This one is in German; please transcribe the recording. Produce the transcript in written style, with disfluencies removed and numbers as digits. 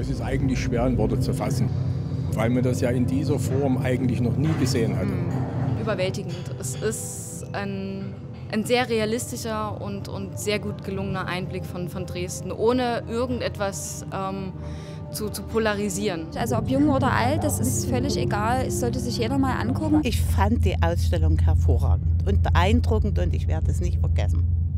Es ist eigentlich schwer in Worte zu fassen, weil man das ja in dieser Form eigentlich noch nie gesehen hatte. Überwältigend. Es ist ein sehr realistischer und sehr gut gelungener Einblick von Dresden, ohne irgendetwas zu polarisieren. Also ob jung oder alt, das ist völlig egal, es sollte sich jeder mal angucken. Ich fand die Ausstellung hervorragend und beeindruckend und ich werde es nicht vergessen.